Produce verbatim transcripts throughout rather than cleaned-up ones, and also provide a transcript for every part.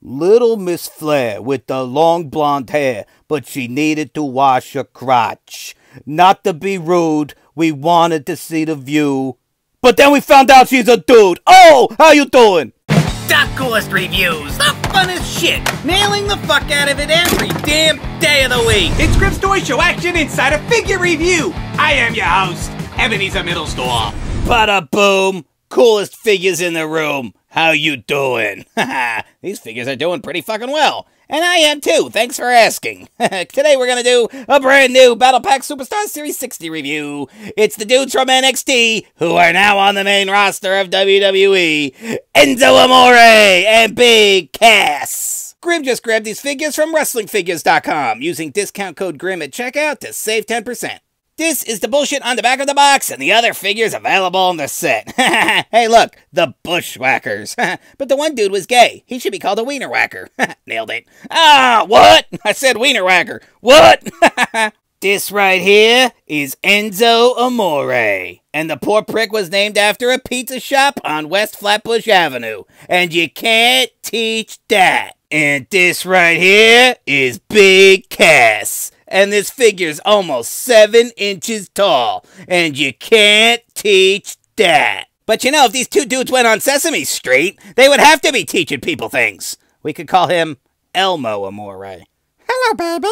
Little Miss Flair with the long blonde hair, but she needed to wash her crotch. Not to be rude, we wanted to see the view, but then we found out she's a dude. Oh, how you doing? Ducklist Reviews, the funnest shit. Nailing the fuck out of it every damn day of the week. It's Griff's Toy Show action inside a figure review. I am your host, Ebenezer Mittelsdorf. Bada boom, coolest figures in the room. How you doing? These figures are doing pretty fucking well. And I am too, thanks for asking. Today we're gonna do a brand new Battle Pack Superstar Series sixty review. It's the dudes from N X T, who are now on the main roster of W W E, Enzo Amore and Big Cass. Grim just grabbed these figures from Wrestling Figures dot com, using discount code GRIM at checkout to save ten percent. This is the bullshit on the back of the box and the other figures available on the set. Hey look, the Bushwhackers. But the one dude was gay. He should be called a Wiener Whacker. Nailed it. Ah, what? I said Wiener Whacker. What? This right here is Enzo Amore. And the poor prick was named after a pizza shop on West Flatbush Avenue. And you can't teach that. And this right here is Big Cass. And this figure's almost seven inches tall. And you can't teach that. But you know, if these two dudes went on Sesame Street, they would have to be teaching people things. We could call him Elmo Amore. Hello, baby.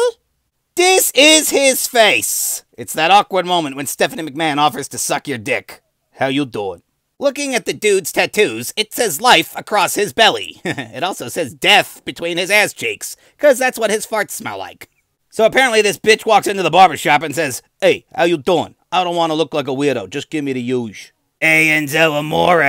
This is his face. It's that awkward moment when Stephanie McMahon offers to suck your dick. How you doing? Looking at the dude's tattoos, it says life across his belly. It also says death between his ass cheeks, because that's what his farts smell like. So apparently this bitch walks into the barbershop and says, "Hey, how you doing? I don't want to look like a weirdo. Just give me the huge." Hey, Enzo Amore.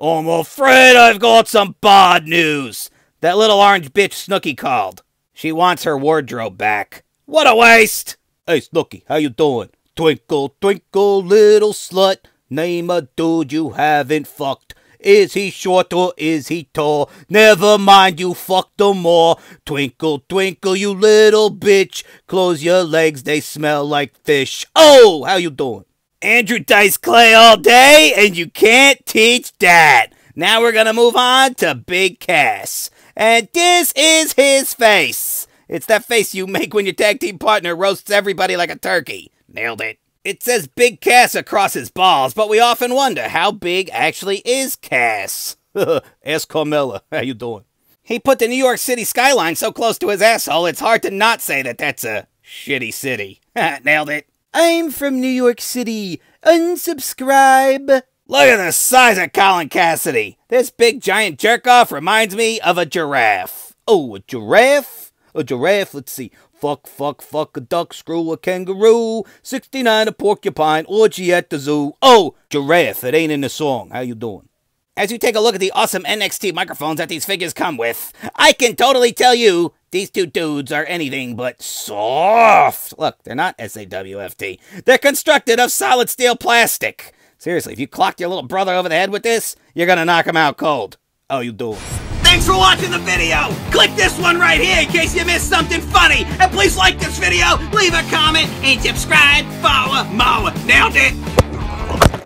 I'm afraid I've got some bad news. That little orange bitch Snooki called. She wants her wardrobe back. What a waste. Hey, Snooki, how you doing? Twinkle, twinkle, little slut. Name a dude you haven't fucked. Is he short or is he tall? Never mind, you fucked them all. Twinkle, twinkle, you little bitch. Close your legs, they smell like fish. Oh, how you doing? Andrew Dice Clay all day, and you can't teach that. Now we're gonna move on to Big Cass. And this is his face. It's that face you make when your tag team partner roasts everybody like a turkey. Nailed it. It says Big Cass across his balls, but we often wonder how big actually is Cass. Ask Carmella, how you doing? He put the New York City skyline so close to his asshole, it's hard to not say that that's a shitty city. Nailed it. I'm from New York City. Unsubscribe. Look at the size of Colin Cassidy. This big giant jerk-off reminds me of a giraffe. Oh, a giraffe? A giraffe, let's see. Fuck, fuck, fuck a duck, screw a kangaroo, sixty-nine a porcupine, orgy at the zoo. Oh, giraffe, it ain't in the song. How you doing? As you take a look at the awesome N X T microphones that these figures come with, I can totally tell you these two dudes are anything but soft. Look, they're not S A W F T. They're constructed of solid steel plastic. Seriously, if you clocked your little brother over the head with this, you're gonna knock him out cold. How you doing? Thanks for watching the video! Click this one right here in case you missed something funny! And please like this video, leave a comment, and subscribe for more! Nailed it!